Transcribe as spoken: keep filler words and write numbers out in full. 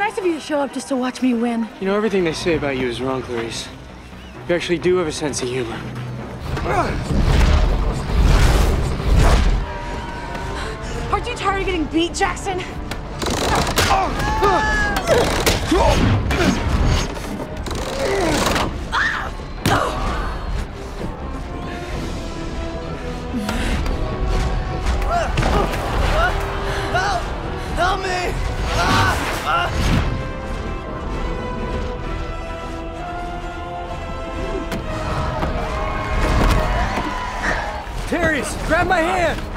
nice of you to show up just to watch me win. You know, everything they say about you is wrong, Clarice. You actually do have a sense of humor. Aren't you tired of getting beat, Jackson? Help! Help me! Ah! Ah! Terry's, grab my hand!